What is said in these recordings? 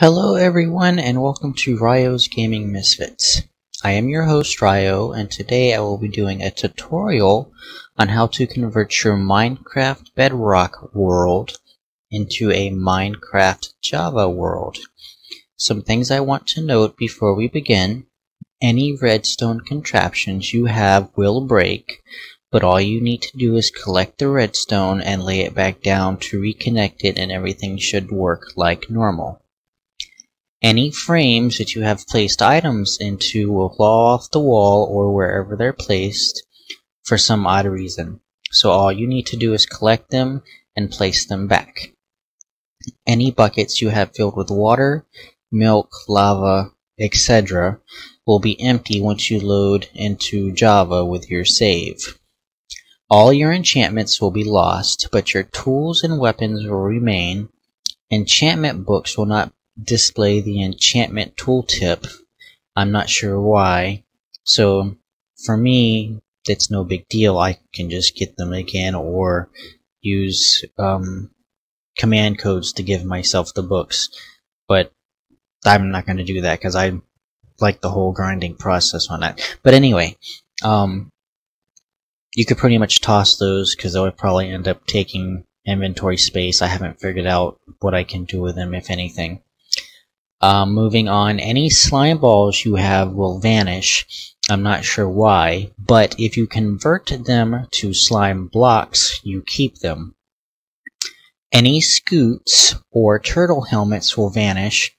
Hello everyone and welcome to Ryo's Gaming Misfits. I am your host Ryo, and today I will be doing a tutorial on how to convert your Minecraft Bedrock world into a Minecraft Java world. Some things I want to note before we begin. Any redstone contraptions you have will break, but all you need to do is collect the redstone and lay it back down to reconnect it, and everything should work like normal. Any frames that you have placed items into will fall off the wall or wherever they're placed for some odd reason. So all you need to do is collect them and place them back. Any buckets you have filled with water, milk, lava, etc. will be empty once you load into Java with your save. All your enchantments will be lost, but your tools and weapons will remain. Enchantment books will not display the enchantment tooltip. I'm not sure why, so for me that's no big deal. I can just get them again or use command codes to give myself the books, but I'm not going to do that because I like the whole grinding process on that. But anyway, you could pretty much toss those because I would probably end up taking inventory space. I haven't figured out what I can do with them, if anything. Moving on, any slime balls you have will vanish. I'm not sure why, but if you convert them to slime blocks, you keep them. Any scoots or turtle helmets will vanish.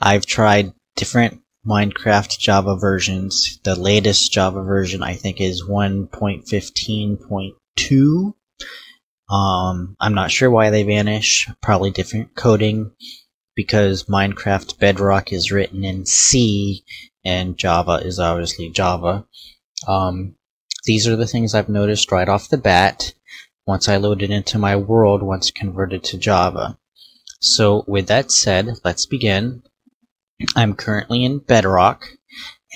I've tried different Minecraft Java versions. The latest Java version, I think, is 1.15.2. I'm not sure why they vanish. Probably different coding, because Minecraft Bedrock is written in C and Java is obviously Java. These are the things I've noticed right off the bat once I loaded into my world once converted to Java. So with that said, let's begin. I'm currently in Bedrock,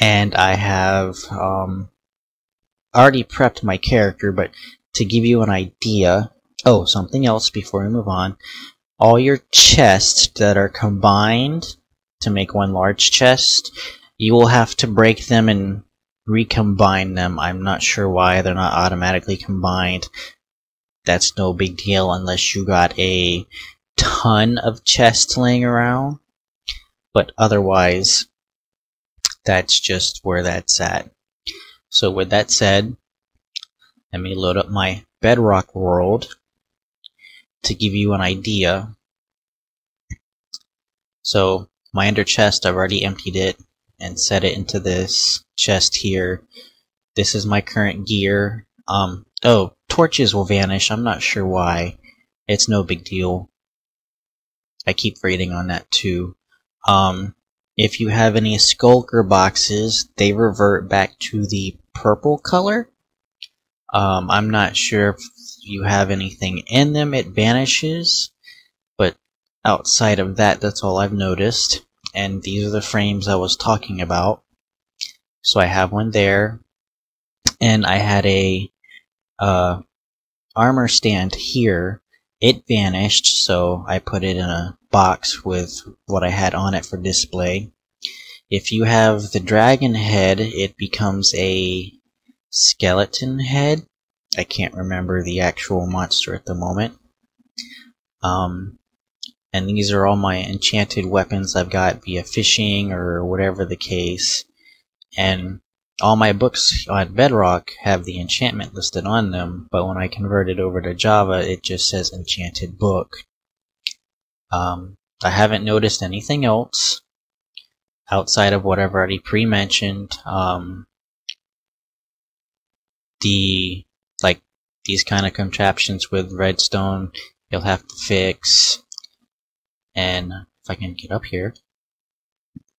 and I have already prepped my character, but to give you an idea, oh, something else before we move on. All your chests that are combined to make one large chest, you will have to break them and recombine them. I'm not sure why they're not automatically combined. That's no big deal unless you got a ton of chests laying around. But otherwise, that's just where that's at. So with that said, let me load up my Bedrock world to give you an idea. So my ender chest, I've already emptied it and set it into this chest here. This is my current gear. Oh, torches will vanish. I'm not sure why. It's no big deal. I keep reading on that too. If you have any skulker boxes, they revert back to the purple color. I'm not sure if you have anything in them, it vanishes, but outside of that, that's all I've noticed. And these are the frames I was talking about. So I have one there, and I had a armor stand here. It vanished, so I put it in a box with what I had on it for display. If you have the dragon head, it becomes a skeleton head. I can't remember the actual monster at the moment. And these are all my enchanted weapons I've got via fishing or whatever the case. And all my books on Bedrock have the enchantment listed on them, but when I convert it over to Java, it just says enchanted book. I haven't noticed anything else outside of what I've already pre-mentioned. These kind of contraptions with redstone, you'll have to fix. And if I can get up here,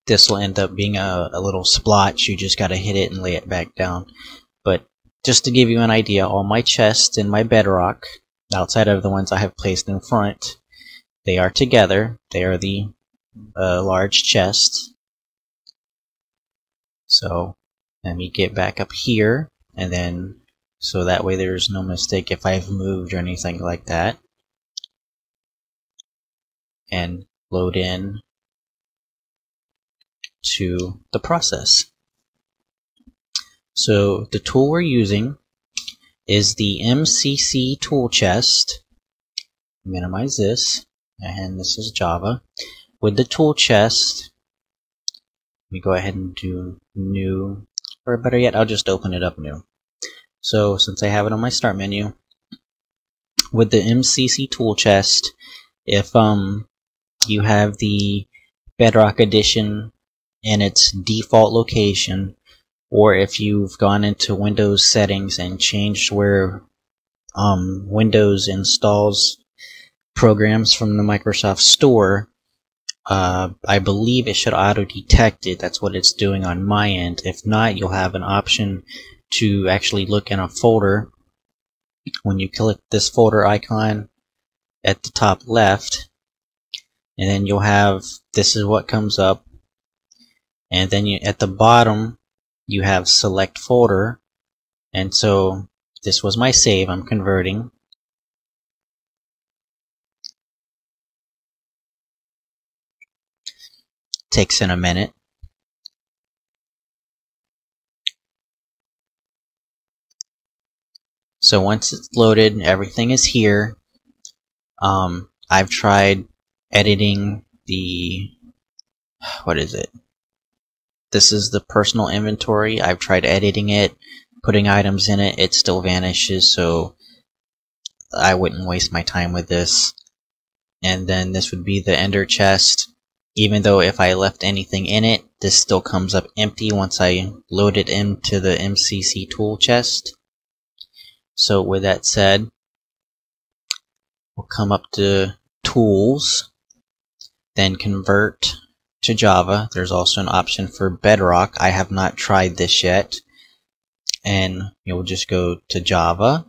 this will end up being a little splotch. You just gotta hit it and lay it back down. But just to give you an idea, all my chests in my Bedrock, outside of the ones I have placed in front, they are together. They are the large chest. So let me get back up here, and then so that way there's no mistake if I've moved or anything like that. And load in to the process. So the tool we're using is the MCC tool chest. Minimize this, and this is Java. With the tool chest, we go ahead and do new, or better yet, I'll just open it up new. So since I have it on my start menu, with the MCC tool chest, if you have the Bedrock edition in its default location, or if you've gone into Windows settings and changed where Windows installs programs from the Microsoft Store, I believe it should auto-detect it. That's what it's doing on my end. If not, you'll have an option to actually look in a folder. When you click this folder icon at the top left, and then you'll have, this is what comes up, and then you, at the bottom you have select folder. And so this was my save, I'm converting. Takes in a minute. So once it's loaded, everything is here. I've tried editing the, what is it? This is the personal inventory. I've tried editing it, putting items in it. It still vanishes, so I wouldn't waste my time with this. And then this would be the ender chest. Even though if I left anything in it, this still comes up empty once I load it into the MCC tool chest. So with that said, we'll come up to Tools, then Convert to Java. There's also an option for Bedrock. I have not tried this yet. And you'll just go to Java.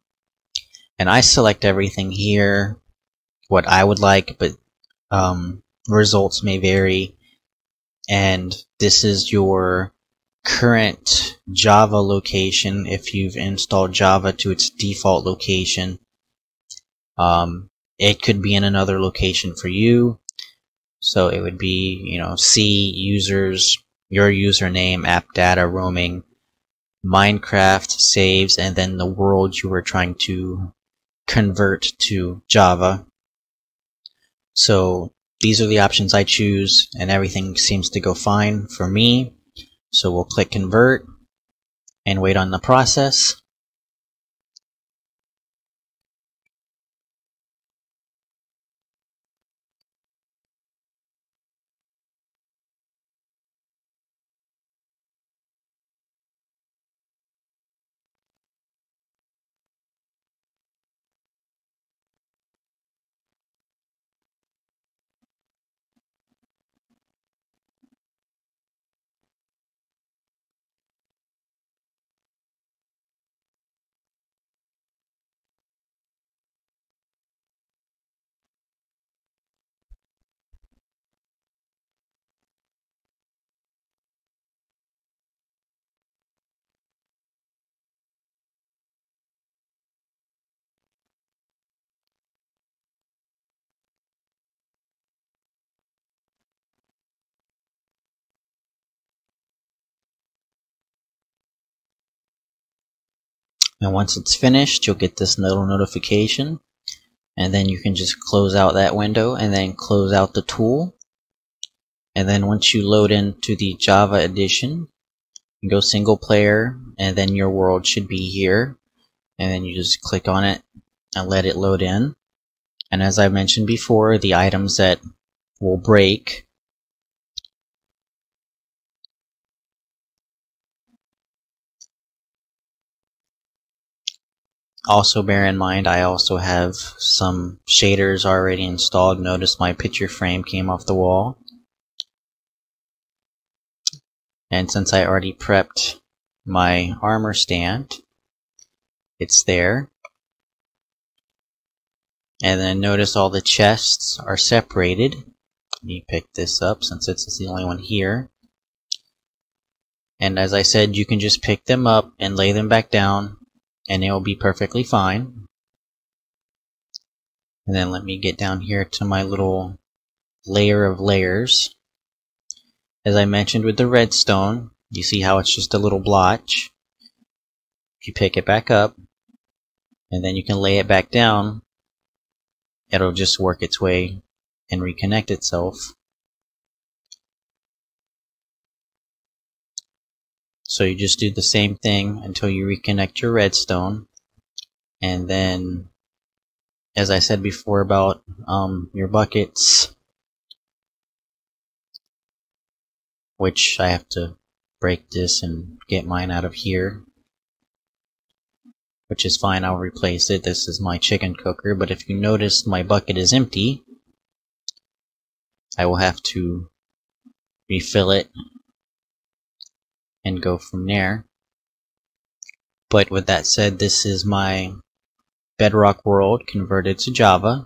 And I select everything here, what I would like, but results may vary. And this is your current Java location if you've installed Java to its default location. It could be in another location for you, so it would be, you know, C, users, your username, app data, roaming, Minecraft, saves, and then the world you were trying to convert to Java. So these are the options I choose, and everything seems to go fine for me. So we'll click Convert and wait on the process. And once it's finished, you'll get this little notification, and then you can just close out that window and then close out the tool. And then once you load into the Java edition, you go single player, and then your world should be here, and then you just click on it and let it load in. And as I mentioned before, the items that will break, also bear in mind, I also have some shaders already installed. Notice my picture frame came off the wall. And since I already prepped my armor stand, it's there. And then notice all the chests are separated. Let me pick this up since it's the only one here. And as I said, you can just pick them up and lay them back down, and it will be perfectly fine. And then let me get down here to my little layer of layers. as I mentioned with the redstone, you see how it's just a little blotch. You pick it back up and then you can lay it back down. It'll just work its way and reconnect itself. So you just do the same thing until you reconnect your redstone, and then, as I said before about your buckets, which I have to break this and get mine out of here, which is fine, I'll replace it. This is my chicken cooker, but if you notice my bucket is empty, I will have to refill it and go from there. But with that said, this is my Bedrock world converted to Java.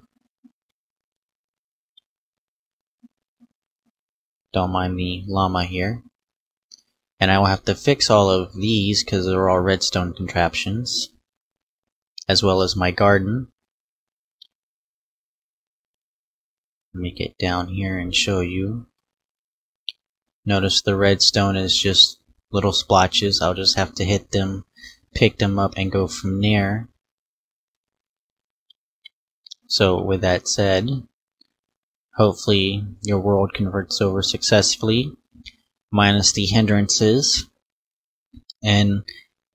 Don't mind the llama here. And I will have to fix all of these because they're all redstone contraptions, as well as my garden. Let me get down here and show you. Notice the redstone is just little splotches. I'll just have to hit them, pick them up, and go from there. So with that said, hopefully your world converts over successfully, minus the hindrances. And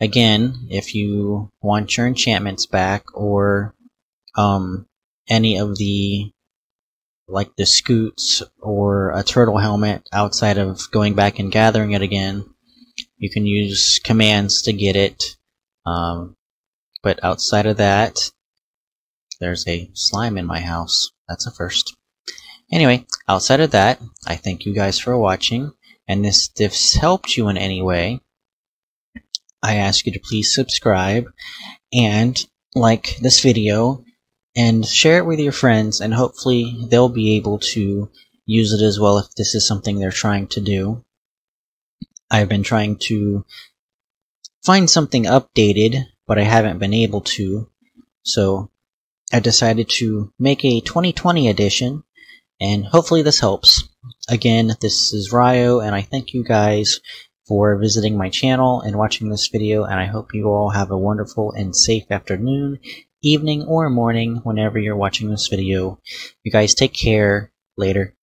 again, if you want your enchantments back, or any of the, like the scoots or a turtle helmet, outside of going back and gathering it again, you can use commands to get it. But outside of that, there's a slime in my house. That's a first. Anyway, outside of that, I thank you guys for watching, and this, if this helped you in any way, I ask you to please subscribe and like this video and share it with your friends, and hopefully they'll be able to use it as well if this is something they're trying to do. I've been trying to find something updated, but I haven't been able to, so I decided to make a 2020 edition, and hopefully this helps. Again, this is Ryo, and I thank you guys for visiting my channel and watching this video, and I hope you all have a wonderful and safe afternoon, evening, or morning whenever you're watching this video. You guys take care. Later.